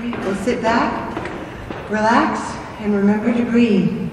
Great. Well, sit back, relax, and remember to breathe.